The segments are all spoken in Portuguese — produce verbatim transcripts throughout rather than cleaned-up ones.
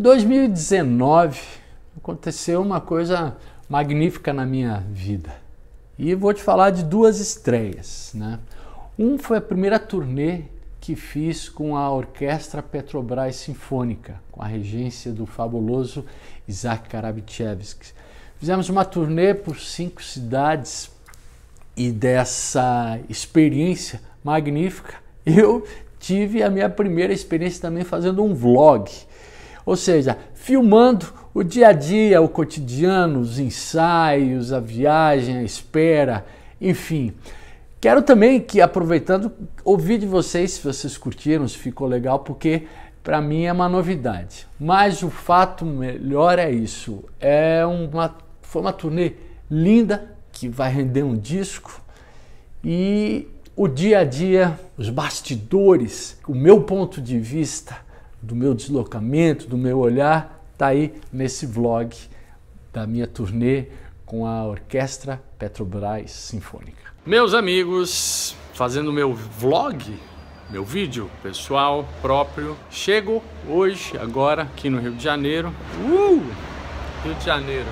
dois mil e dezenove aconteceu uma coisa magnífica na minha vida. E vou te falar de duas estreias, né? Um foi a primeira turnê que fiz com a Orquestra Petrobras Sinfônica, com a regência do fabuloso Isaac Karabtchevsky. Fizemos uma turnê por cinco cidades e dessa experiência magnífica eu tive a minha primeira experiência também fazendo um vlog, ou seja, filmando o dia a dia, o cotidiano, os ensaios, a viagem, a espera, enfim. Quero também que, aproveitando, ouvir de vocês, se vocês curtiram, se ficou legal, porque para mim é uma novidade. Mas o fato melhor é isso, é uma, foi uma turnê linda, que vai render um disco, e o dia a dia, os bastidores, o meu ponto de vista, do meu deslocamento, do meu olhar, tá aí nesse vlog da minha turnê com a Orquestra Petrobras Sinfônica. Meus amigos, fazendo meu vlog, meu vídeo pessoal próprio, chego hoje, agora, aqui no Rio de Janeiro. Uh! Rio de Janeiro.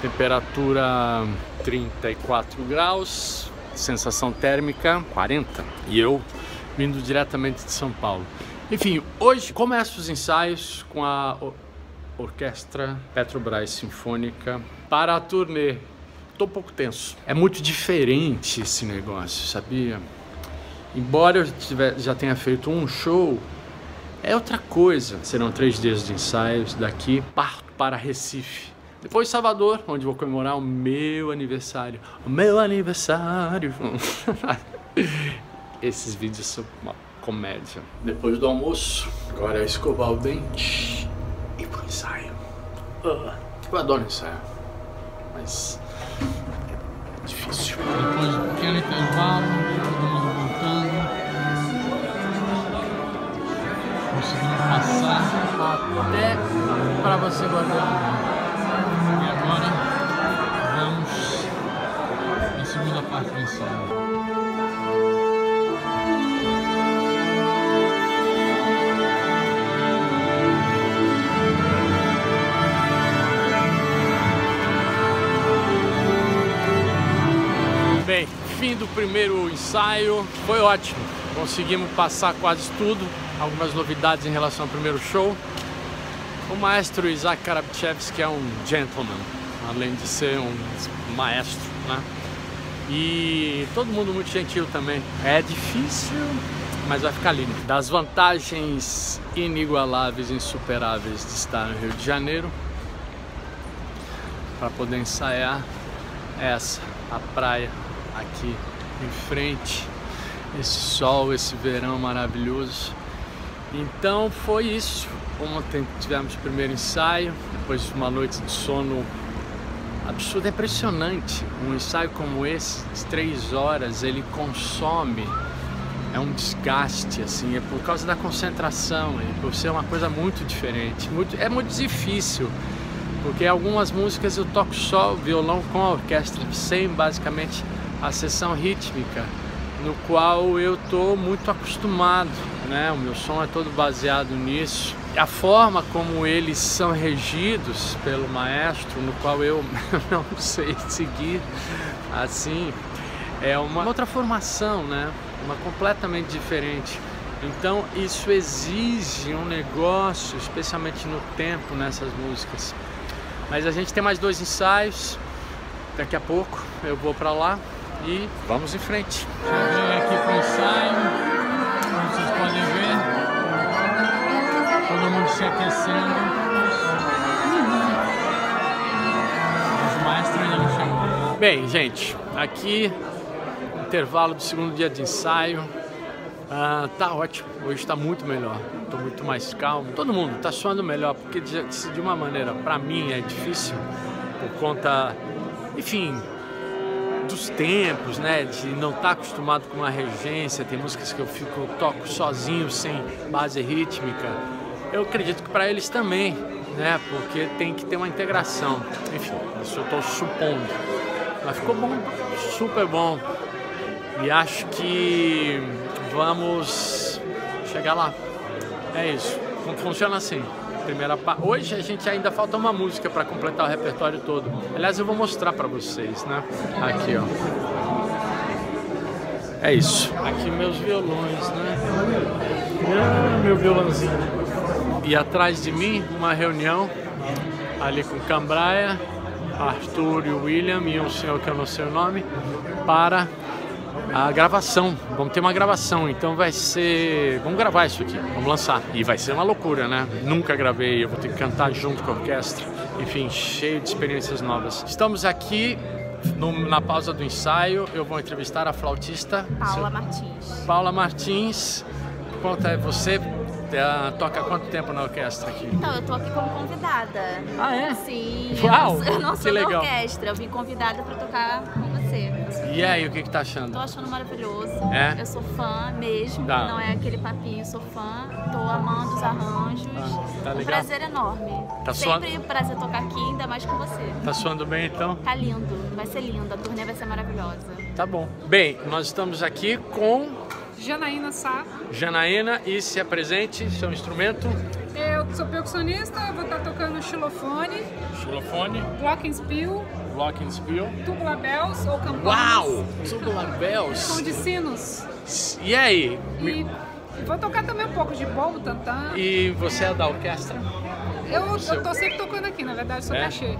Temperatura trinta e quatro graus, sensação térmica quarenta. E eu vindo diretamente de São Paulo. Enfim, hoje começo os ensaios com a Orquestra Petrobras Sinfônica para a turnê. Tô um pouco tenso. É muito diferente esse negócio, sabia? Embora eu tiver, já tenha feito um show, é outra coisa. Serão três dias de ensaios. Daqui parto para Recife. Depois Salvador, onde vou comemorar o meu aniversário. O meu aniversário. Esses vídeos são uma comédia. Depois do almoço, agora é escovar o dente e pro ensaio. Eu adoro ensaio, mas é difícil. Depois de um pequeno intervalo, todo mundo voltando, conseguindo passar até para você guardar. E agora vamos na segunda parte do ensaio. Bem, fim do primeiro ensaio, foi ótimo, conseguimos passar quase tudo, algumas novidades em relação ao primeiro show. O maestro Isaac Karabtchevsky é um gentleman, além de ser um maestro, né? E todo mundo muito gentil também. É difícil, mas vai ficar lindo. Das vantagens inigualáveis, insuperáveis de estar no Rio de Janeiro, para poder ensaiar, é essa, a praia. Aqui em frente, esse sol, esse verão maravilhoso. Então foi isso. Ontem tivemos o primeiro ensaio, depois de uma noite de sono absurda, impressionante. Um ensaio como esse, de três horas, ele consome, é um desgaste, assim, é por causa da concentração, é por ser uma coisa muito diferente, muito, é muito difícil. Porque algumas músicas eu toco só violão com a orquestra, sem basicamente a sessão rítmica, no qual eu tô muito acostumado, né? O meu som é todo baseado nisso. A forma como eles são regidos pelo maestro, no qual eu não sei seguir, assim, é uma outra formação, né? Uma completamente diferente. Então isso exige um negócio, especialmente no tempo, nessas músicas. Mas a gente tem mais dois ensaios, daqui a pouco eu vou pra lá. E vamos em frente. Cheguei aqui para o ensaio, como vocês podem ver, todo mundo se aquecendo. Uhum. Os maestros ainda não chegam. Bem, gente, aqui intervalo do segundo dia de ensaio. Ah, tá ótimo, hoje está muito melhor, estou muito mais calmo. Todo mundo está soando melhor, porque de, de uma maneira, para mim, é difícil por conta, enfim, dos tempos, né, de não estar acostumado com uma regência. Tem músicas que eu fico, eu toco sozinho, sem base rítmica. Eu acredito que para eles também, né, porque tem que ter uma integração. Enfim, isso eu estou supondo, mas ficou bom, super bom, e acho que vamos chegar lá. É isso, funciona assim. Primeira pa... Hoje a gente ainda falta uma música para completar o repertório todo. Aliás, eu vou mostrar para vocês, né? Aqui, ó. É isso. Aqui meus violões, né? Ah, meu violãozinho. E atrás de mim, uma reunião ali com Cambraia, Arthur e William e um senhor que eu não sei o nome, para a gravação. Vamos ter uma gravação, então vai ser... Vamos gravar isso aqui, vamos lançar. E vai ser uma loucura, né? Nunca gravei, eu vou ter que cantar junto com a orquestra. Enfim, cheio de experiências novas. Estamos aqui no, na pausa do ensaio. Eu vou entrevistar a flautista... Paula Martins. Paula Martins. Conta aí, você... Ela toca há quanto tempo na orquestra aqui? Então, eu tô aqui como convidada. Ah, é? Sim. Uau, eu não sou da orquestra, eu vim convidada pra tocar com você. E aí, o que que tá achando? Tô achando maravilhoso. É? Eu sou fã mesmo, tá. Não é aquele papinho, sou fã. Tô amando os arranjos. Ah, tá legal. Um prazer enorme. Tá sempre suando... prazer tocar aqui, ainda mais com você. Tá suando bem, então? Tá lindo, vai ser lindo, a turnê vai ser maravilhosa. Tá bom. Bem, nós estamos aqui com... Janaína Sá. Janaína, e se apresente, seu instrumento. Eu sou percussionista, eu vou estar tocando xilofone. Xilofone. Glockenspiel. Glockenspiel. Tubular bells ou campanas. Uau! Tubular bells. Som de sinos. E aí? E vou tocar também um pouco de bombo, tantã. E você é, é da orquestra? Eu, eu tô sempre tocando aqui, na verdade, sou é? cachê.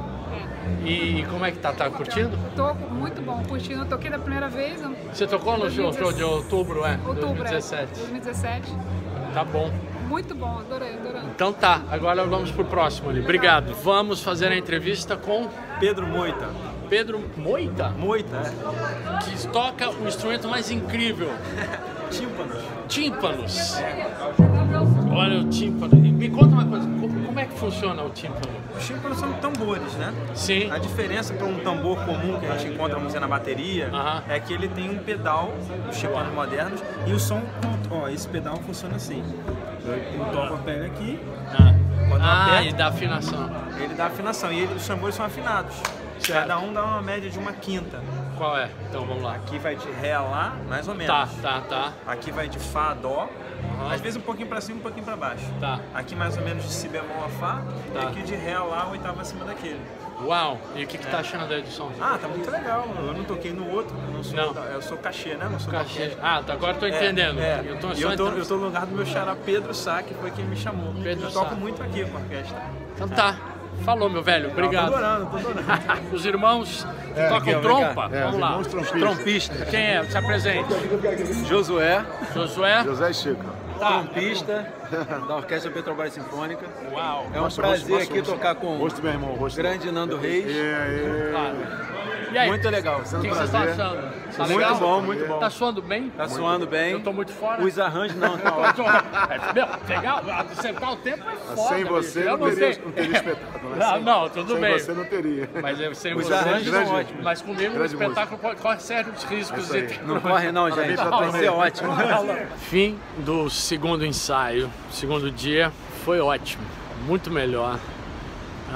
E como é que tá? Tá curtindo? Tô muito bom, curtindo. Eu toquei da primeira vez. Você tocou no show de outubro, é? Outubro, dois mil e dezessete. É. dois mil e dezessete. Tá bom. Muito bom, adorei, adorei. Então tá, agora vamos pro próximo ali. Obrigado. Obrigado. Vamos fazer a entrevista com... Pedro Moita. Pedro Moita? Moita, é. Que toca o instrumento mais incrível. Tímpanos. Tímpanos. Olha o tímpano. Me conta uma coisa, como é que funciona o tímpano? Os tímpanos são tambores, né? Sim. A diferença para um tambor comum que a gente encontra, vamos dizer, na bateria, uh-huh. é que ele tem um pedal, os tímpanos modernos, e o som, ó, esse pedal funciona assim. Eu toco a pele aqui, uh-huh. quando ah, aperto, ele dá afinação. Ele dá afinação, e ele, os tambores são afinados. Certo. Cada um dá uma média de uma quinta. Qual é? Então vamos lá. Aqui vai de Ré a Lá, mais ou menos. Tá, tá, tá. Aqui vai de Fá a Dó. Uhum. Às vezes um pouquinho pra cima, um pouquinho pra baixo. Tá. Aqui mais ou menos de Si bemol a Fá. Tá. E aqui de Ré a Lá, oitava acima daquele. Uau! E o que, que é. tá achando aí do som? Ah, tá muito legal. Eu não toquei no outro. Eu, não sou, não. Da, eu sou cachê, né? Não sou cachê. cachê. Ah, tá, agora eu tô entendendo. É, é. Eu, tô, eu, tô, eu tô no lugar do meu xará Pedro Sá, que foi quem me chamou. Pedro eu Sá. Toco muito aqui com a orquestra. Então tá. tá. Falou, meu velho, obrigado. Tô adorando, tô adorando. Os irmãos que é, tocam é, trompa, é, vamos lá. Trompistas. Trompista. Quem é? Se apresente. Josué. Josué. Josué Chico. Tá, trompista é da Orquestra Petrobras Sinfônica. Uau. É um mostra, prazer mostra, aqui mostra, tocar com mostra, o meu irmão, mostra. grande Nando Reis. É, é, é. E aí? Muito legal. O que vocês estão achando? Tá muito legal? bom, muito bom. Tá suando bem? Tá muito suando bem. Eu tô muito fora. Os arranjos não, tá ótimo. Meu, pegar, sentar o tempo é foda. Sem você eu não, não teria, não teria espetáculo. Não, não, tudo sem bem. Sem você não teria. Mas eu, sem os você, arranjos grande, são ótimos. Mas comigo o espetáculo música. corre sérios riscos. De... Não corre não, gente. Não, vai ser ótimo. Fim do segundo ensaio, segundo dia. Foi ótimo, muito melhor.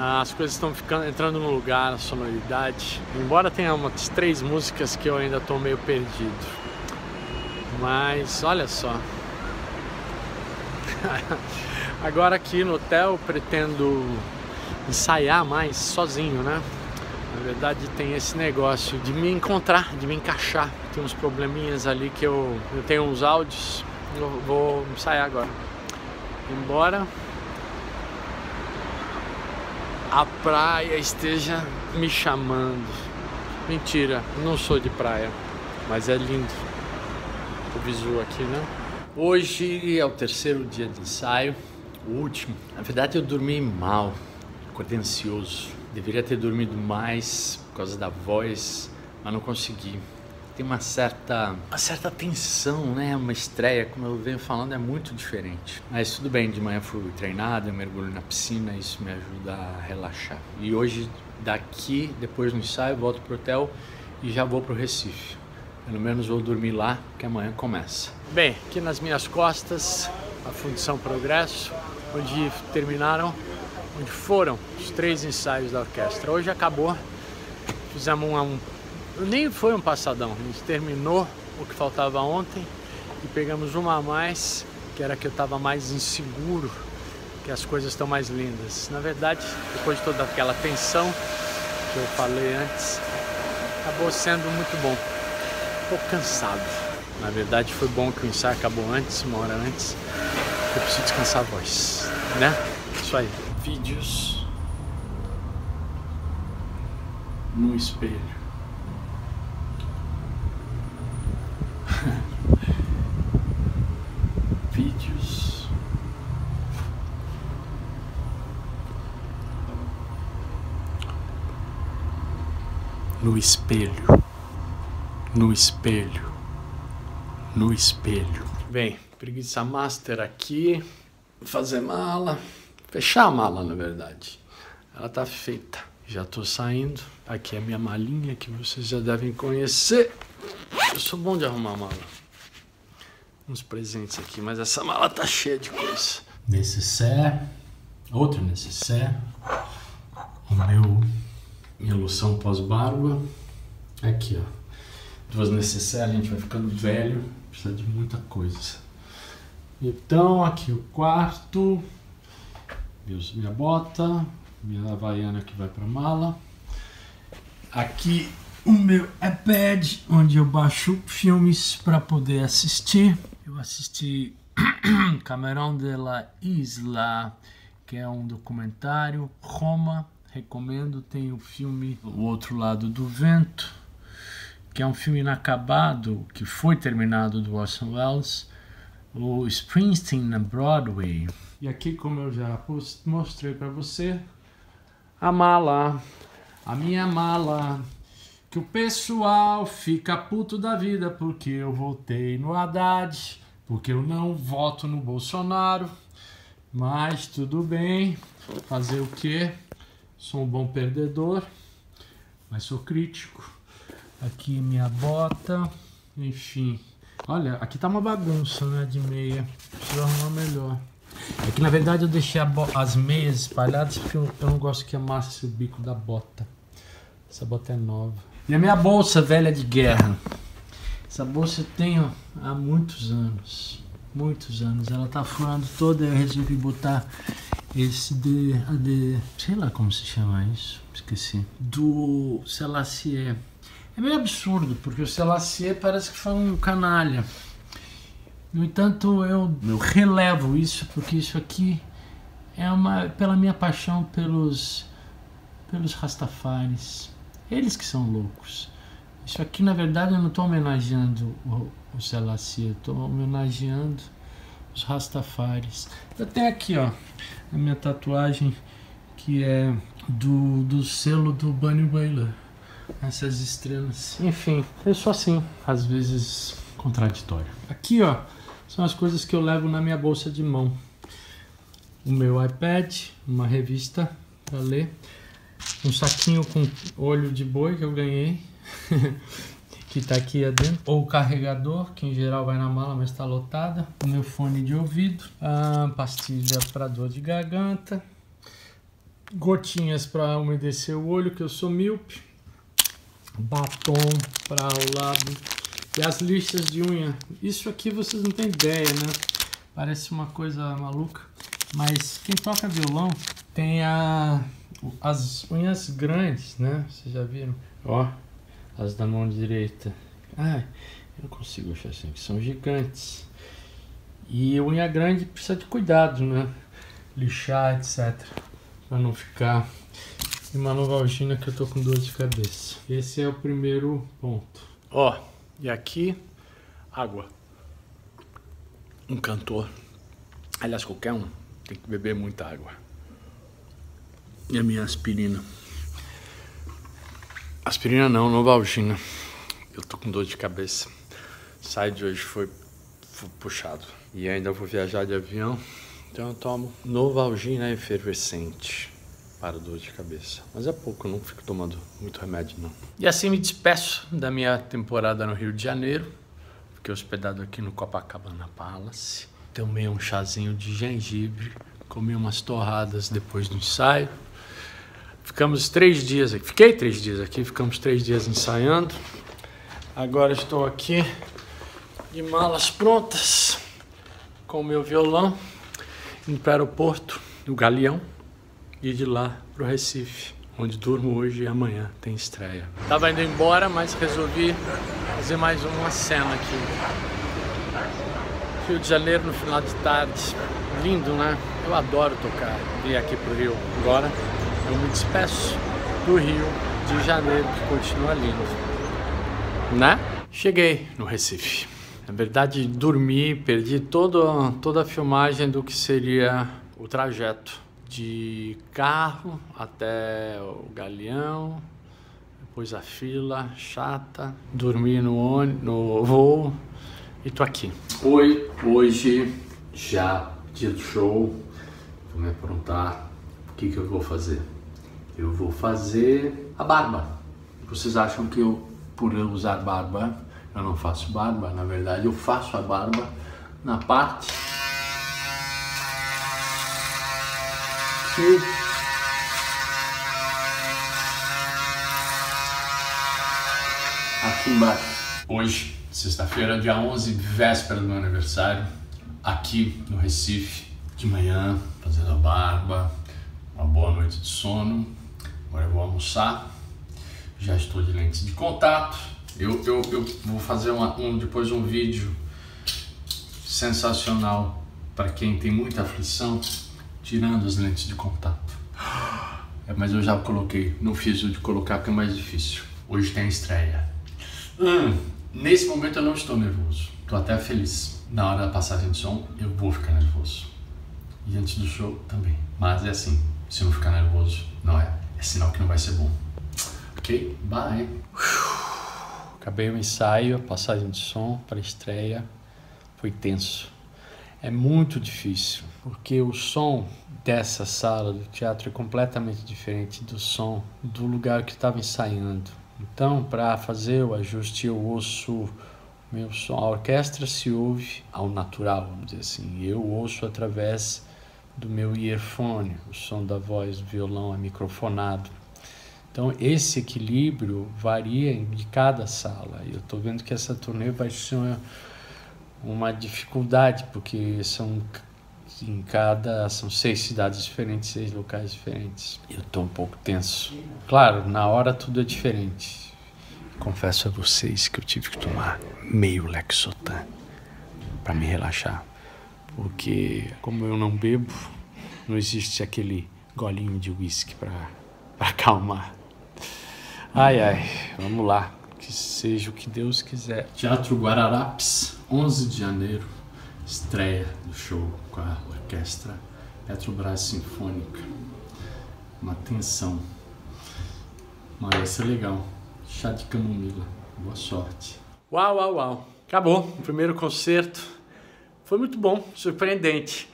As coisas estão ficando, entrando no lugar, a sonoridade. Embora tenha umas três músicas que eu ainda estou meio perdido. Mas, olha só. Agora aqui no hotel eu pretendo ensaiar mais sozinho, né? Na verdade tem esse negócio de me encontrar, de me encaixar. Tem uns probleminhas ali que eu, eu tenho uns áudios. Eu vou ensaiar agora. Embora... a praia esteja me chamando. Mentira, não sou de praia, mas é lindo o visual aqui, né? Hoje é o terceiro dia de ensaio, o último. Na verdade eu dormi mal, acordei ansioso. Deveria ter dormido mais por causa da voz, mas não consegui. Tem uma certa, uma certa tensão, né? Uma estreia, como eu venho falando, é muito diferente. Mas tudo bem, de manhã fui treinado, eu mergulho na piscina, isso me ajuda a relaxar. E hoje, daqui, depois do ensaio, volto pro hotel e já vou pro Recife. Pelo menos vou dormir lá, que amanhã começa. Bem, aqui nas minhas costas, a Fundição Progresso, onde terminaram, onde foram os três ensaios da orquestra. Hoje acabou, fizemos um... um nem foi um passadão, a gente terminou o que faltava ontem e pegamos uma a mais que era que eu estava mais inseguro, que as coisas estão mais lindas. Na verdade, depois de toda aquela tensão que eu falei antes, acabou sendo muito bom. Estou cansado. Na verdade, foi bom que o ensaio acabou antes, uma hora antes. Eu preciso descansar a voz, né? Isso aí. Vídeos no espelho. Vídeos no espelho, no espelho, no espelho. Bem, preguiça master aqui, fazer mala, fechar a mala na verdade. Ela tá feita. Já tô saindo. Aqui é a minha malinha que vocês já devem conhecer. Eu sou bom de arrumar mala. Uns presentes aqui, mas essa mala tá cheia de coisa. Necessaire, outro necessaire, o meu, minha loção pós-barba, aqui ó, duas necessaires, a gente vai ficando velho, precisa de muita coisa. Então aqui o quarto, meus, minha bota, minha havaiana que vai pra mala, aqui o meu iPad, onde eu baixo filmes pra poder assistir. Eu assisti Camerão de la Isla, que é um documentário. Roma, recomendo. Tem o filme O Outro Lado do Vento, que é um filme inacabado, que foi terminado, do Orson Welles. O Springsteen na Broadway. E aqui, como eu já mostrei para você, a mala, a minha mala. Que o pessoal fica puto da vida porque eu votei no Haddad, porque eu não voto no Bolsonaro, mas tudo bem, fazer o quê? Sou um bom perdedor, mas sou crítico. Aqui minha bota, enfim. Olha, aqui tá uma bagunça, né, de meia, preciso arrumar melhor. É que na verdade eu deixei as meias espalhadas porque eu não gosto que amasse o bico da bota. Essa bota é nova. E a minha bolsa velha de guerra. Essa bolsa eu tenho há muitos anos. Muitos anos. Ela tá furando toda e eu resolvi botar esse de, de... sei lá como se chama isso. Esqueci. Do Selassie. É meio absurdo, porque o Selassie parece que foi um canalha. No entanto, eu, eu relevo isso, porque isso aqui é uma... pela minha paixão pelos... pelos rastafares. Eles que são loucos. Isso aqui, na verdade, eu não estou homenageando o, o Selassie, eu estou homenageando os rastafares. Eu tenho aqui, ó, a minha tatuagem, que é do, do selo do Bunny Bailer. Essas estrelas. Enfim, eu sou assim, às vezes contraditório. Aqui, ó, são as coisas que eu levo na minha bolsa de mão. O meu iPad, uma revista para ler. Um saquinho com olho de boi que eu ganhei, que tá aqui adentro. Ou o carregador, que em geral vai na mala, mas tá lotada. O meu fone de ouvido. Ah, pastilha para dor de garganta. Gotinhas para umedecer o olho, que eu sou míope. Batom para o lábio. E as lixas de unha. Isso aqui vocês não têm ideia, né? Parece uma coisa maluca. Mas quem toca violão tem a... as unhas grandes, né? Vocês já viram? Ó, as da mão direita. Ah, eu não consigo achar assim, que são gigantes. E unha grande precisa de cuidado, né? Lixar, etcétera. Pra não ficar... E uma Novalgina que eu tô com dor de cabeça. Esse é o primeiro ponto. Ó, e aqui... água. Um cantor. Aliás, qualquer um tem que beber muita água. E a minha aspirina. Aspirina não, Novalgina. Eu tô com dor de cabeça. Sai de hoje foi puxado. E ainda vou viajar de avião. Então eu tomo Novalgina efervescente para dor de cabeça. Mas é pouco, eu não fico tomando muito remédio não. E assim me despeço da minha temporada no Rio de Janeiro. Fiquei hospedado aqui no Copacabana Palace. Tomei um chazinho de gengibre. Comi umas torradas depois do ensaio. Ficamos três dias aqui, fiquei três dias aqui, ficamos três dias ensaiando. Agora estou aqui de malas prontas com o meu violão, indo para o aeroporto, no Galeão, e de lá para o Recife, onde durmo hoje e amanhã tem estreia. Tava indo embora, mas resolvi fazer mais uma cena aqui. Rio de Janeiro no final de tarde, lindo, né? Eu adoro tocar. Vim aqui pro Rio agora, eu me despeço do Rio de Janeiro, que continua lindo, né? Cheguei no Recife. Na verdade, dormi, perdi todo, toda a filmagem do que seria o trajeto de carro até o Galeão, depois a fila chata, dormi no, ônibus, no voo e tô aqui. Oi, hoje já dia do show, vou me aprontar. O que que eu vou fazer? Eu vou fazer a barba. Vocês acham que eu, por eu usar barba, eu não faço barba? Na verdade, eu faço a barba na parte que aqui embaixo. Hoje, sexta-feira, dia onze, véspera do meu aniversário, aqui no Recife, de manhã, fazendo a barba, uma boa noite de sono. Agora eu vou almoçar, já estou de lentes de contato. Eu, eu, eu vou fazer uma, um, depois um vídeo sensacional para quem tem muita aflição, tirando as lentes de contato. É, mas eu já coloquei, não fiz o de colocar porque é mais difícil. Hoje tem a estreia. Hum, nesse momento eu não estou nervoso, estou até feliz. Na hora da passagem de som eu vou ficar nervoso. E antes do show também. Mas é assim, se não ficar nervoso, não é. É sinal que não vai ser bom. Ok? Bye! Acabei o ensaio, a passagem de som para a estreia, foi tenso. É muito difícil, porque o som dessa sala do teatro é completamente diferente do som do lugar que estava ensaiando. Então, para fazer o ajuste, eu ouço meu som. A orquestra se ouve ao natural, vamos dizer assim. Eu ouço através do meu earphone, o som da voz do violão é microfonado. Então, esse equilíbrio varia de cada sala. Eu estou vendo que essa turnê vai ser uma, uma dificuldade, porque são, em cada, são seis cidades diferentes, seis locais diferentes. Eu estou um pouco tenso. Claro, na hora tudo é diferente. Confesso a vocês que eu tive que tomar meio Lexotan para me relaxar, porque como eu não bebo, não existe aquele golinho de uísque para acalmar. Ai, ai, vamos lá, que seja o que Deus quiser. Teatro Guararapes, onze de janeiro, estreia do show com a Orquestra Petrobras Sinfônica. Uma tensão, mas vai ser legal. Chá de camomila, boa sorte. Uau, uau, uau, acabou o primeiro concerto, foi muito bom, surpreendente.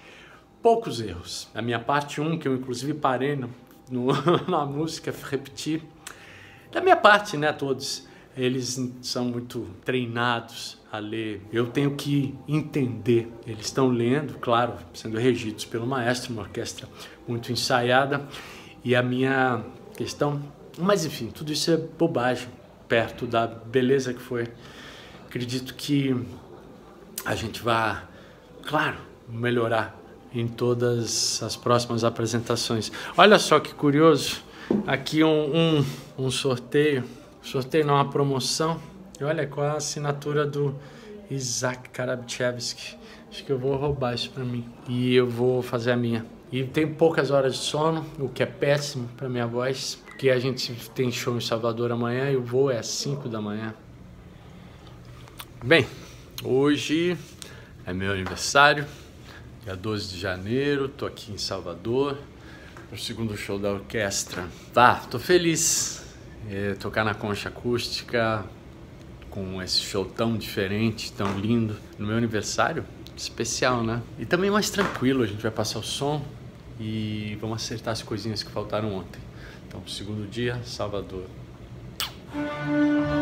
Poucos erros. Na minha parte um, que eu inclusive parei no, no, na música, repetir. Da minha parte, né, todos, eles são muito treinados a ler. Eu tenho que entender. Eles estão lendo, claro, sendo regidos pelo maestro, uma orquestra muito ensaiada. E a minha questão... Mas, enfim, tudo isso é bobagem, perto da beleza que foi. Acredito que a gente vai, claro, melhorar em todas as próximas apresentações. Olha só que curioso. Aqui um, um, um sorteio, sorteio não, uma promoção, e olha, com a assinatura do Isaac Karabtchevsky. Acho que eu vou roubar isso pra mim, e eu vou fazer a minha. E tem poucas horas de sono, o que é péssimo pra minha voz, porque a gente tem show em Salvador amanhã, e o voo é às cinco da manhã. Bem, hoje é meu aniversário, dia doze de janeiro, tô aqui em Salvador, o segundo show da orquestra. Tá, tô feliz. É, tocar na Concha Acústica, com esse show tão diferente, tão lindo, no meu aniversário, especial, né? E também mais tranquilo, a gente vai passar o som e vamos acertar as coisinhas que faltaram ontem. Então, segundo dia, Salvador. Música.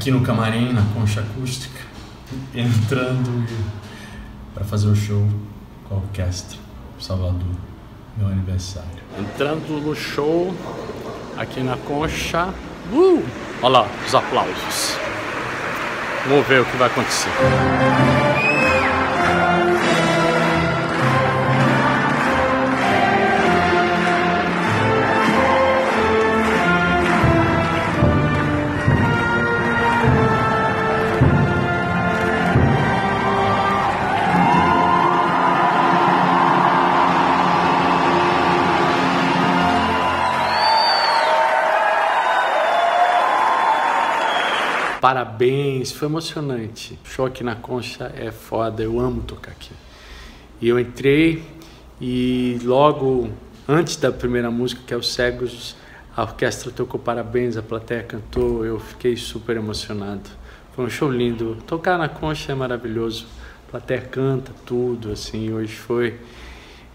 aqui no camarim, na Concha Acústica, entrando para fazer o show com a Orquestra Salvador, meu aniversário. Entrando no show aqui na Concha. Uh! Olha lá os aplausos. Vamos ver o que vai acontecer. Parabéns, foi emocionante. O show aqui na Concha é foda, eu amo tocar aqui. E eu entrei e logo antes da primeira música, que é Os Cegos, a orquestra tocou parabéns, a plateia cantou, eu fiquei super emocionado. Foi um show lindo. Tocar na Concha é maravilhoso, a plateia canta tudo, assim, hoje foi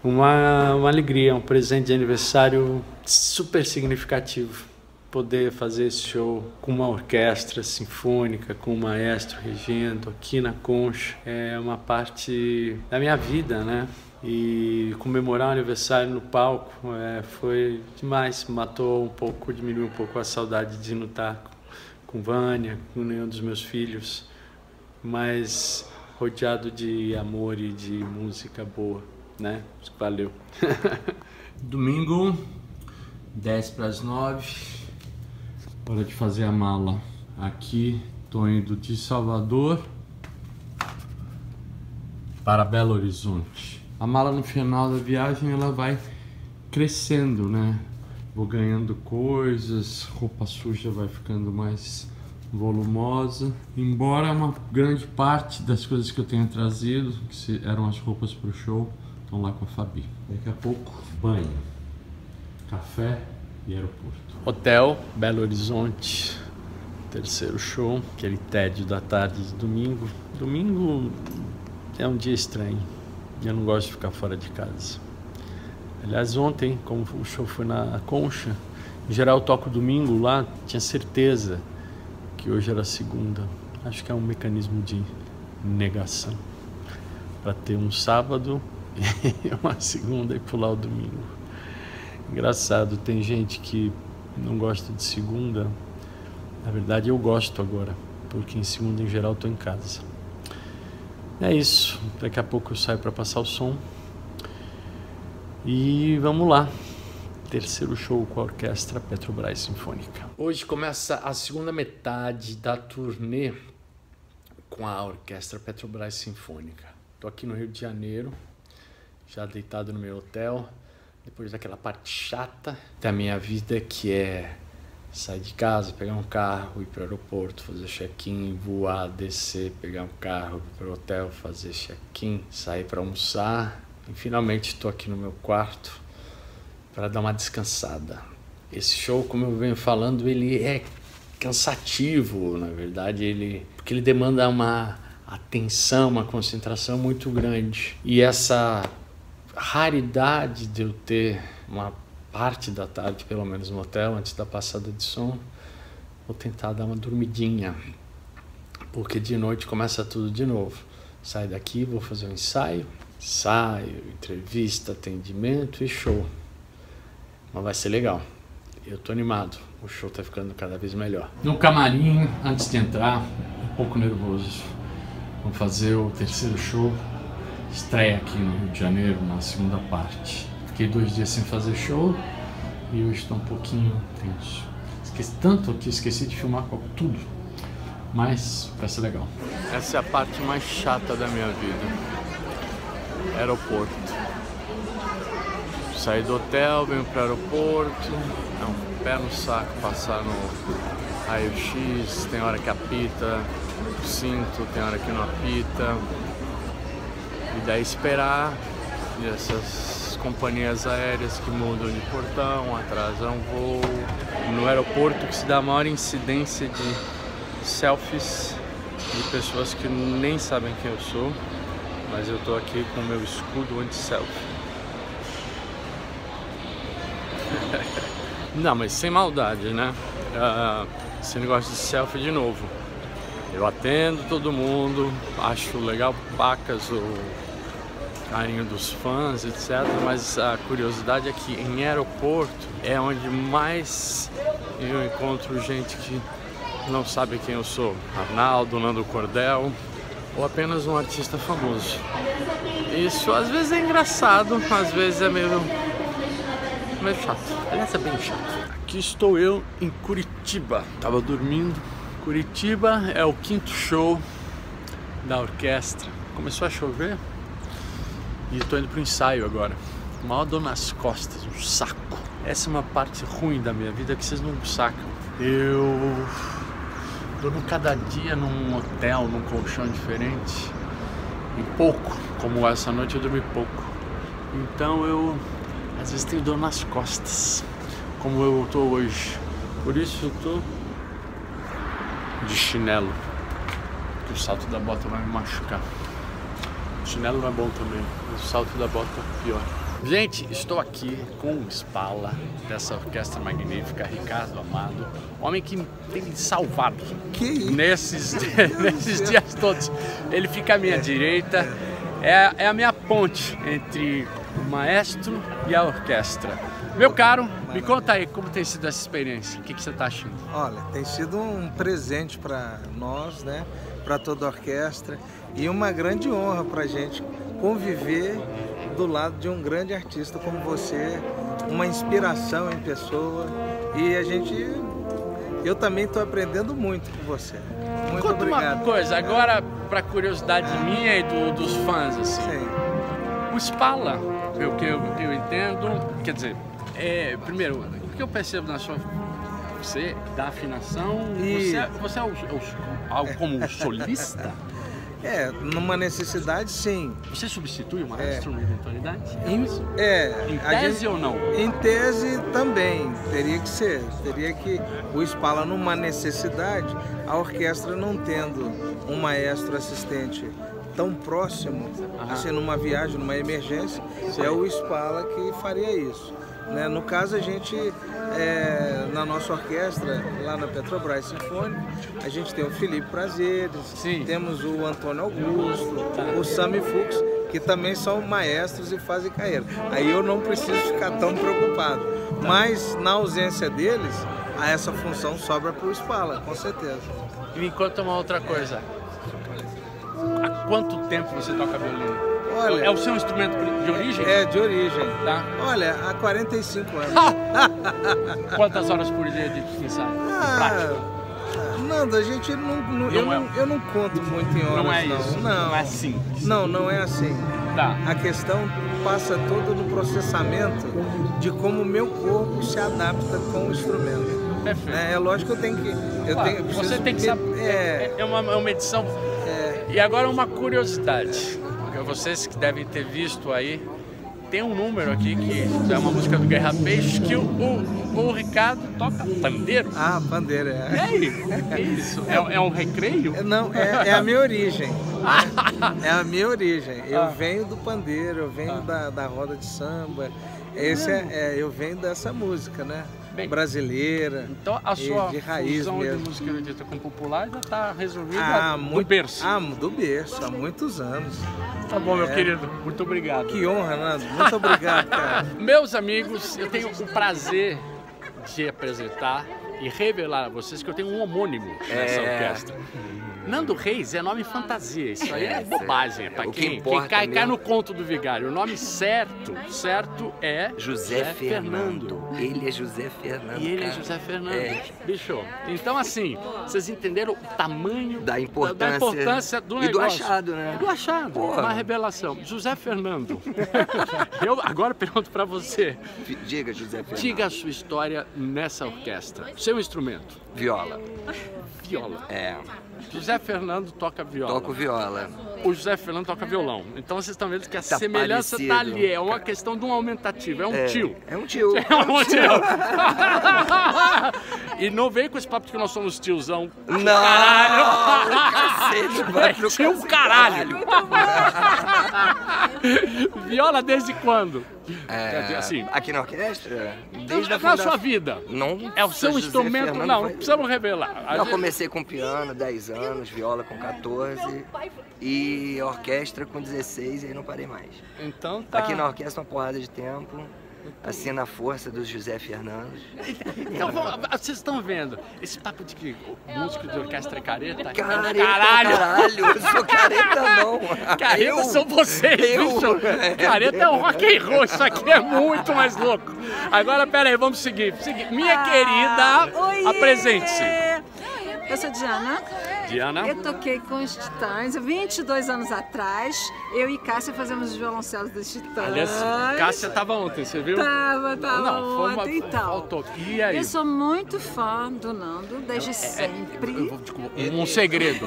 uma, uma alegria, um presente de aniversário super significativo. Poder fazer esse show com uma orquestra sinfônica, com um maestro regendo aqui na Concha é uma parte da minha vida, né? E comemorar o aniversário no palco é, foi demais, matou um pouco, diminuiu um pouco a saudade de não estar com Vânia, com nenhum dos meus filhos, mas rodeado de amor e de música boa, né? Valeu! Domingo, dez para as nove. Hora de fazer a mala. Aqui tô indo de Salvador para Belo Horizonte. A mala no final da viagem ela vai crescendo, né? Vou ganhando coisas, roupa suja vai ficando mais volumosa. Embora uma grande parte das coisas que eu tenha trazido, que eram as roupas pro show, estão lá com a Fabi. Daqui a pouco, banho, café e aeroporto. Hotel, Belo Horizonte, terceiro show, aquele tédio da tarde de domingo. Domingo é um dia estranho, eu não gosto de ficar fora de casa. Aliás, ontem, como o show foi na Concha, em geral eu toco domingo lá, tinha certeza que hoje era segunda. Acho que é um mecanismo de negação, para ter um sábado e uma segunda e pular o domingo. Engraçado, tem gente que não gosto de segunda, na verdade eu gosto agora, porque em segunda em geral estou em casa. É isso, daqui a pouco eu saio para passar o som e vamos lá, terceiro show com a Orquestra Petrobras Sinfônica. Hoje começa a segunda metade da turnê com a Orquestra Petrobras Sinfônica. Estou aqui no Rio de Janeiro, já deitado no meu hotel. Depois daquela parte chata da minha vida, que é sair de casa, pegar um carro, ir para o aeroporto, fazer check-in, voar, descer, pegar um carro, ir para o hotel, fazer check-in, sair para almoçar. E finalmente estou aqui no meu quarto para dar uma descansada. Esse show, como eu venho falando, ele é cansativo, na verdade, ele porque ele demanda uma atenção, uma concentração muito grande. E essa raridade de eu ter uma parte da tarde, pelo menos no hotel, antes da passada de som, vou tentar dar uma dormidinha, porque de noite começa tudo de novo. Saio daqui, vou fazer um ensaio, ensaio, entrevista, atendimento e show. Mas vai ser legal, eu tô animado, o show tá ficando cada vez melhor. No camarim, antes de entrar, um pouco nervoso, vamos fazer o terceiro show. Estreia aqui no Rio de Janeiro, na segunda parte. Fiquei dois dias sem fazer show e hoje estou um pouquinho tenso. Esqueci tanto que esqueci de filmar tudo, mas vai ser legal. Essa é a parte mais chata da minha vida. Aeroporto. Saí do hotel, venho para o aeroporto, é um pé no saco passar no raio-x, tem hora que apita, o cinto, tem hora que não apita. E daí esperar, e essas companhias aéreas que mudam de portão, atrasam voo. No aeroporto que se dá a maior incidência de selfies de pessoas que nem sabem quem eu sou, mas eu tô aqui com o meu escudo anti-selfie. Não, mas sem maldade, né? Uh, esse negócio de selfie de novo. Eu atendo todo mundo, acho legal pacas o carinho dos fãs, etcétera. Mas a curiosidade é que em aeroporto é onde mais eu encontro gente que não sabe quem eu sou. Arnaldo, Nando Cordel ou apenas um artista famoso. Isso às vezes é engraçado, às vezes é meio, meio chato. Aliás, é bem chato. Aqui estou eu em Curitiba. Tava dormindo. Curitiba é o quinto show da orquestra. Começou a chover e estou indo para o ensaio agora. Uma dor nas costas, um saco. Essa é uma parte ruim da minha vida que vocês não sacam. Eu durmo cada dia num hotel, num colchão diferente, e pouco, como essa noite eu dormi pouco. Então eu, às vezes, tenho dor nas costas, como eu tô hoje. Por isso eu tô de chinelo, que o salto da bota vai me machucar. O chinelo não é bom também, mas o salto da bota é pior. Gente, estou aqui com o Spala dessa orquestra magnífica, Ricardo Amado, homem que tem me salvado que nesses, dias, nesses dias todos. Ele fica à minha direita, é, é a minha ponte entre o maestro e a orquestra. Meu caro, me conta aí como tem sido essa experiência, o que, que você está achando? Olha, tem sido um presente para nós, né? Para toda a orquestra, e uma grande honra para a gente conviver do lado de um grande artista como você, uma inspiração em pessoa, e a gente, eu também estou aprendendo muito com você. Muito Conta obrigado. Uma coisa, agora para curiosidade ah. minha e do, dos fãs, assim, Sim. o Spala, o que eu, eu entendo, quer dizer, é, primeiro, o que eu percebo na sua, você dá afinação, e... você, você é o, o, algo como solista? É, numa necessidade, sim. Você substitui o maestro na eventualidade? Em, é. Em tese gente, ou não? Em tese também, teria que ser. Teria que o Spala numa necessidade, a orquestra não tendo um maestro assistente tão próximo, Aham. assim, numa viagem, numa emergência, sim. é o Spala que faria isso. Né? No caso, a gente, é, na nossa orquestra, lá na Petrobras Sinfônica, a gente tem o Felipe Prazeres, Sim. temos o Antônio Augusto, o Sammy Fux, que também são maestros e fazem carreira. Aí eu não preciso ficar tão preocupado. Mas, na ausência deles, essa função sobra para o Spala, com certeza. E me conta uma outra coisa. Há quanto tempo você toca violino? Olha, é o seu instrumento de origem? É, de origem. Tá. Olha, há quarenta e cinco anos. Quantas horas por dia de ensaio? Ah, Nando, a gente não... não, não eu, é... não, eu não conto muito em horas, não. É isso, não. não é assim. Não, não é assim. Tá. A questão passa toda no processamento de como o meu corpo se adapta com o instrumento. Perfeito. É, é lógico que eu tenho que... Eu claro, tenho, eu você tem que saber... É, é, uma, é uma edição... É, e agora uma curiosidade... Vocês que devem ter visto aí, tem um número aqui que é uma música do Guerra Peixe que o, o, o Ricardo toca pandeiro. Ah, pandeiro, é. E aí? É isso? É, é um recreio? Não, é, é a minha origem. É a minha origem. Eu ah. venho do pandeiro, eu venho ah. da, da roda de samba. Esse é, é, eu venho dessa música, né? Bem, brasileira, então a sua de raiz fusão mesmo. De música erudita com popular já está resolvida ah, do berço. Ah, do berço, há muitos anos. Tá bom, é. meu querido, muito obrigado. Que honra, Nando, muito obrigado, cara. Meus amigos, eu tenho o prazer de apresentar e revelar a vocês que eu tenho um homônimo nessa é. orquestra. Nando Reis é nome fantasia, isso aí é, é bobagem. É pra quem, que quem cai, cai no conto do vigário. O nome certo, certo é José, José Fernando. Fernando. Ele é José Fernando. E ele cara. é José Fernando. É. Bicho. Então, assim, vocês entenderam o tamanho da importância, da importância do negócio. E do achado, né? Do achado. Porra. Uma revelação. José Fernando. Eu agora pergunto pra você. Diga, José Fernando. Diga a sua história nessa orquestra. Seu instrumento. Viola. Viola. É. José Fernando toca viola. Toco viola. O José Fernando toca violão. Então vocês estão vendo que a tá semelhança parecido. tá ali. É uma questão de um aumentativo. É um é, tio. É um tio. É um tio. E não vem com esse papo de que nós somos tiozão. Não. Caralho. Cacete, mano, é tio cacete. caralho. Viola desde quando? É, assim, aqui na orquestra? Desde a funda... sua vida. Não, é o seu José instrumento, Fernando não, vai... não precisamos revelar. Eu gente... comecei com piano, dez anos, viola com quatorze e orquestra com dezesseis e aí não parei mais. Então tá. Aqui na orquestra uma porrada de tempo. Assim, na força do José Fernando. Então, vocês estão vendo, esse papo de que músico de orquestra é careta? Careta, caralho! Caralho, eu sou careta não! Careta eu, são vocês, eu. São... Careta é um rock and roll, isso aqui é muito mais louco. Agora, pera aí, vamos seguir. seguir. Minha ah, querida, apresente-se. Eu sou Diana. Diana. Eu toquei com os Titãs, vinte e dois anos atrás, eu e Cássia fazemos os violoncelos dos Titãs. Aliás, Cássia estava ontem, você viu? Tava, tava Não, foi uma, ontem e tal. E aí? Eu sou muito fã do Nando, desde é, sempre. É, eu vou te contar um segredo.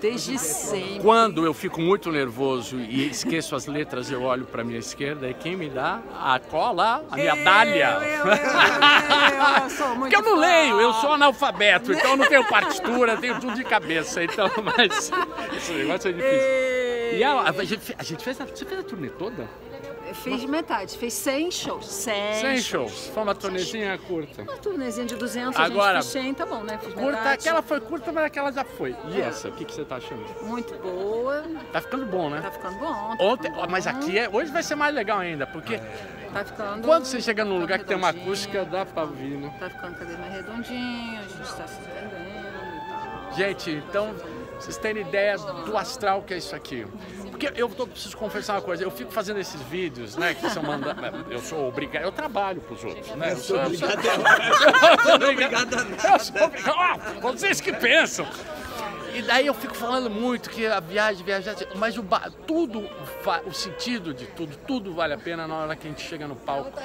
Desde sempre. Quando eu fico muito nervoso e esqueço as letras, eu olho para minha esquerda e quem me dá a cola, a minha dália. Eu, eu, eu, eu, eu sou muito Porque eu não fã. leio, eu sou analfabeto, então eu não tenho partitura. Eu tenho tudo de cabeça, então, mas esse negócio é difícil. E a, a, gente, a gente fez a, você fez a turnê toda? Eu fiz metade, fez cem shows. cem shows. Foi uma turnezinha curta. Uma turnezinha de duzentos, agora, a gente fez cem, tá bom, né? Fiz curta, metade. Aquela foi curta, mas aquela já foi. E é. essa, o que, que você tá achando? Muito boa. Tá ficando bom, né? Tá ficando bom. Tá Ontem, ficando bom. Mas aqui, é, hoje vai ser mais legal ainda, porque... É. Tá ficando, quando você chega num tá lugar que tem uma acústica, dá pra vir, né? Tá ficando cada vez mais redondinho, a gente tá se entendendo. Gente, então, vocês terem ideia do astral que é isso aqui. Porque eu tô, preciso confessar uma coisa, eu fico fazendo esses vídeos, né, que são mandados... Eu sou obrigado, eu trabalho pros outros, né? Eu sou obrigado a nada. Eu sou obrigado, vocês que pensam. E daí eu fico falando muito que a viagem, viajar... Mas o ba... tudo, o sentido de tudo, tudo vale a pena na hora que a gente chega no palco.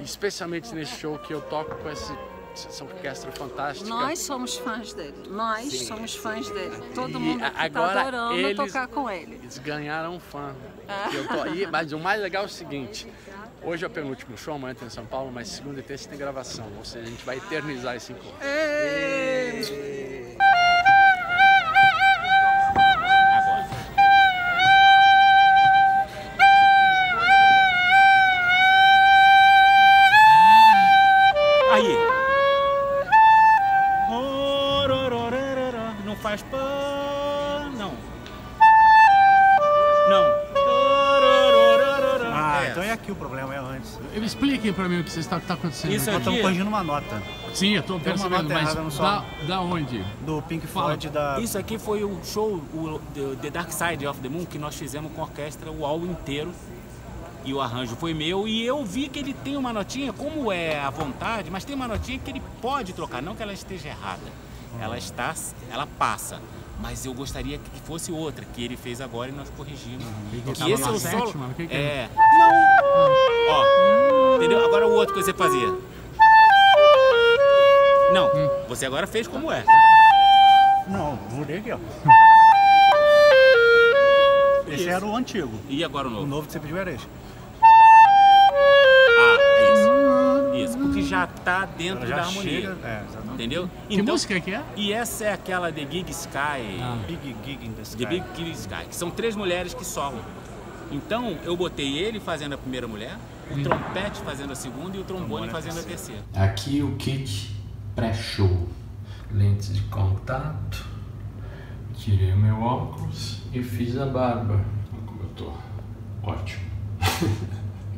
Especialmente nesse show que eu toco com esse... Essa orquestra fantástica. Nós somos fãs dele. Nós sim, somos fãs sim. dele. Todo e mundo está adorando eles, tocar com ele. Eles ganharam um fã. Ah. Eu tô aí, mas o mais legal é o seguinte. Hoje é o penúltimo show, amanhã tem em São Paulo, mas segunda e terça tem gravação. Ou seja, a gente vai eternizar esse encontro. Ei. Faz pã... Não. Não. Ah, é. Então é aqui o problema, é antes. Expliquem pra mim o que vocês estão tá, tá acontecendo. Isso aqui... Estamos corrigindo uma nota. Sim, eu estou percebendo, mas da, da onde? Do Pink Floyd. Da... Isso aqui foi o show, o The Dark Side of the Moon, que nós fizemos com a orquestra o álbum inteiro. E o arranjo foi meu e eu vi que ele tem uma notinha, como é à vontade, mas tem uma notinha que ele pode trocar, não que ela esteja errada. Ela está, ela passa, mas eu gostaria que fosse outra, que ele fez agora e nós corrigimos. Uhum. Que esse é o solo. Sétima, que que é? É. Não! Ó, entendeu? Agora o outro que você fazia. Não, hum. você agora fez como é. Não, mudei aqui, ó. Esse isso. era o antigo. E agora o novo? O novo que você pediu era esse. Porque já está dentro já da harmonia, chega, é, entendeu? Que então, música que é? E essa é aquela de Gig Sky, ah, Big Gig in the Sky. The Big Gig Sky, que são três mulheres que solam. Então eu botei ele fazendo a primeira mulher, o hum. trompete fazendo a segunda e o trombone fazendo a terceira. Aqui o kit pré-show, lentes de contato, tirei o meu óculos e fiz a barba. Olha como eu tô, ótimo.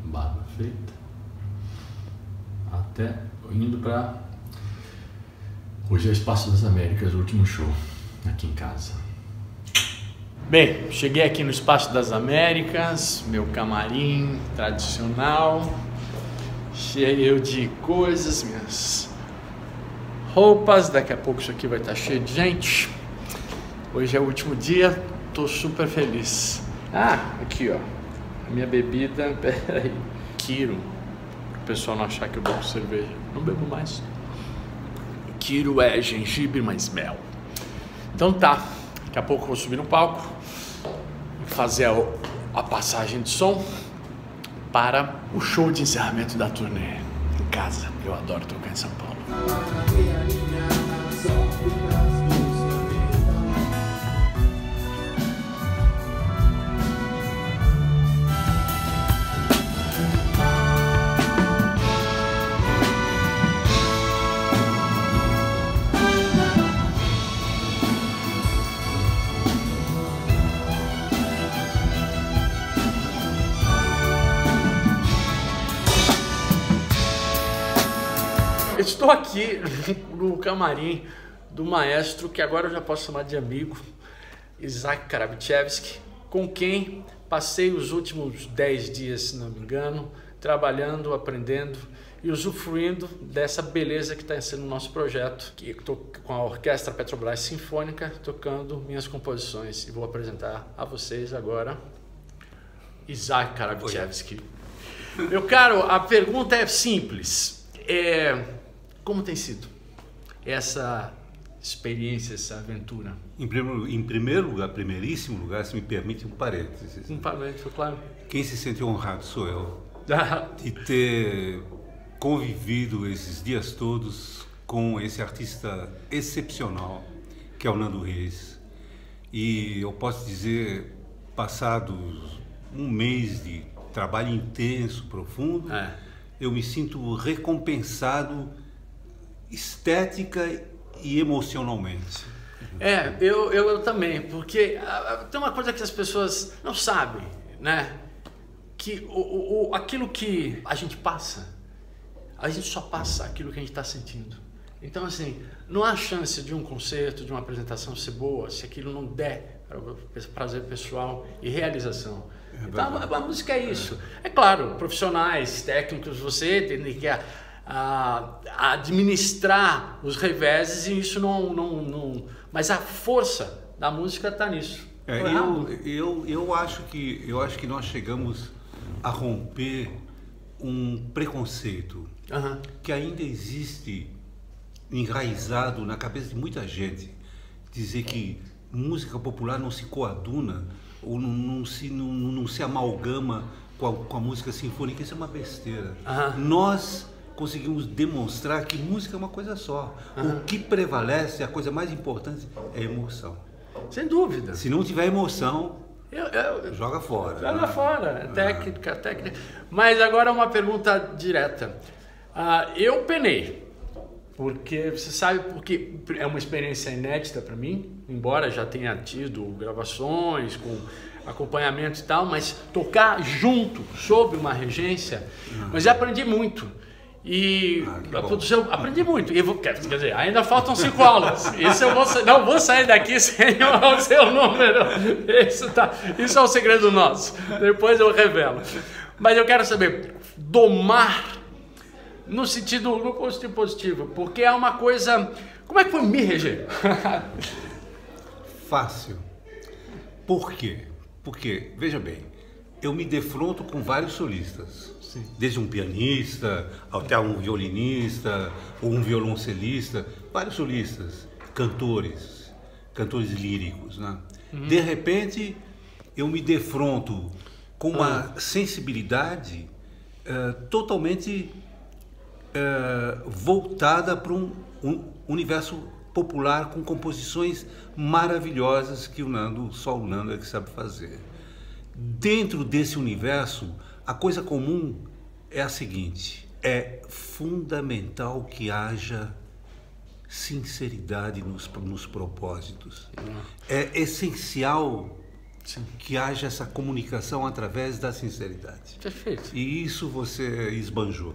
Barba feita. Até indo para... Hoje é o Espaço das Américas, o último show aqui em casa. Bem, cheguei aqui no Espaço das Américas, meu camarim tradicional, cheio de coisas, minhas roupas. Daqui a pouco isso aqui vai estar cheio de gente. Hoje é o último dia, tô super feliz. Ah, aqui ó, a minha bebida, peraí, Kiro. O pessoal não achar que eu bebo cerveja. Não bebo mais. Kiro é gengibre mais mel. Então tá. Daqui a pouco eu vou subir no palco. Fazer a, a passagem de som. Para o show de encerramento da turnê. Em casa. Eu adoro tocar em São Paulo. estou aqui no camarim do maestro, que agora eu já posso chamar de amigo, Isaac Karabtchevsky, com quem passei os últimos dez dias, se não me engano, trabalhando, aprendendo e usufruindo dessa beleza que está sendo o nosso projeto. Que estou com a Orquestra Petrobras Sinfônica tocando minhas composições e vou apresentar a vocês agora Isaac Karabtchevsky. Meu caro, a pergunta é simples. É, como tem sido essa experiência, essa aventura? Em primeiro, em primeiro lugar, primeiríssimo lugar, se me permite um parênteses. Um parênteses, claro. Quem se sente honrado sou eu de ter convivido esses dias todos com esse artista excepcional que é o Nando Reis. E eu posso dizer, passados um mês de trabalho intenso, profundo, é. eu me sinto recompensado estética e emocionalmente. É, eu, eu, eu também, porque uh, tem uma coisa que as pessoas não sabem, né? Que o, o, aquilo que a gente passa, a gente só passa aquilo que a gente está sentindo. Então, assim, não há chance de um concerto, de uma apresentação ser boa, se aquilo não der prazer pessoal e realização. É, então, a, a música é isso. É. é claro, profissionais, técnicos, você tem que a, a administrar os reveses e isso não, não, não... Mas a força da música está nisso. É, eu, eu, eu, acho que, eu acho que nós chegamos a romper um preconceito uhum. que ainda existe enraizado na cabeça de muita gente. Dizer que música popular não se coaduna ou não, não, se, não, não se amalgama com a, com a música sinfônica, isso é uma besteira. Uhum. Nós conseguimos demonstrar que música é uma coisa só. Uhum. O que prevalece, a coisa mais importante é a emoção. Sem dúvida. Se não tiver emoção, eu, eu, joga fora. Joga né? fora, é técnica, é. técnica. Mas agora uma pergunta direta. Uh, eu penei, porque você sabe, porque é uma experiência inédita para mim, embora já tenha tido gravações com acompanhamento e tal, mas tocar junto, sob uma regência, hum. mas eu aprendi muito. E ah, a produção, aprendi muito. E vou, quer dizer, ainda faltam cinco aulas. Isso eu vou, não vou sair daqui sem o seu número. Isso, tá, isso é um segredo nosso. Depois eu revelo. Mas eu quero saber, domar no sentido no positivo, positivo, porque é uma coisa. Como é que foi me reger? Fácil. Por quê? Porque, veja bem, eu me defronto com vários solistas. Sim. Desde um pianista, até um violinista, ou um violoncelista, vários solistas, cantores, cantores líricos, né? Uhum. De repente, eu me defronto com uma uhum. sensibilidade uh, totalmente uh, voltada para um, um universo popular com composições maravilhosas que o Nando, só o Nando é que sabe fazer. Dentro desse universo, a coisa comum é a seguinte: é fundamental que haja sinceridade nos, nos propósitos. É essencial Sim. que haja essa comunicação através da sinceridade. Perfeito. E isso você esbanjou.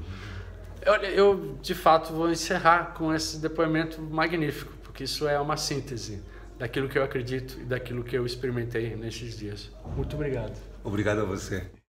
Olha, eu de fato vou encerrar com esse depoimento magnífico, porque isso é uma síntese daquilo que eu acredito e daquilo que eu experimentei nesses dias. Muito obrigado. Obrigado a você.